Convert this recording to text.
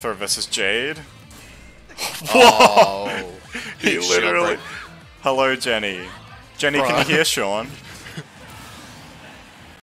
Thor vs. Jade. Whoa! Oh, he literally. Hello, Jenny. Can you hear Sean?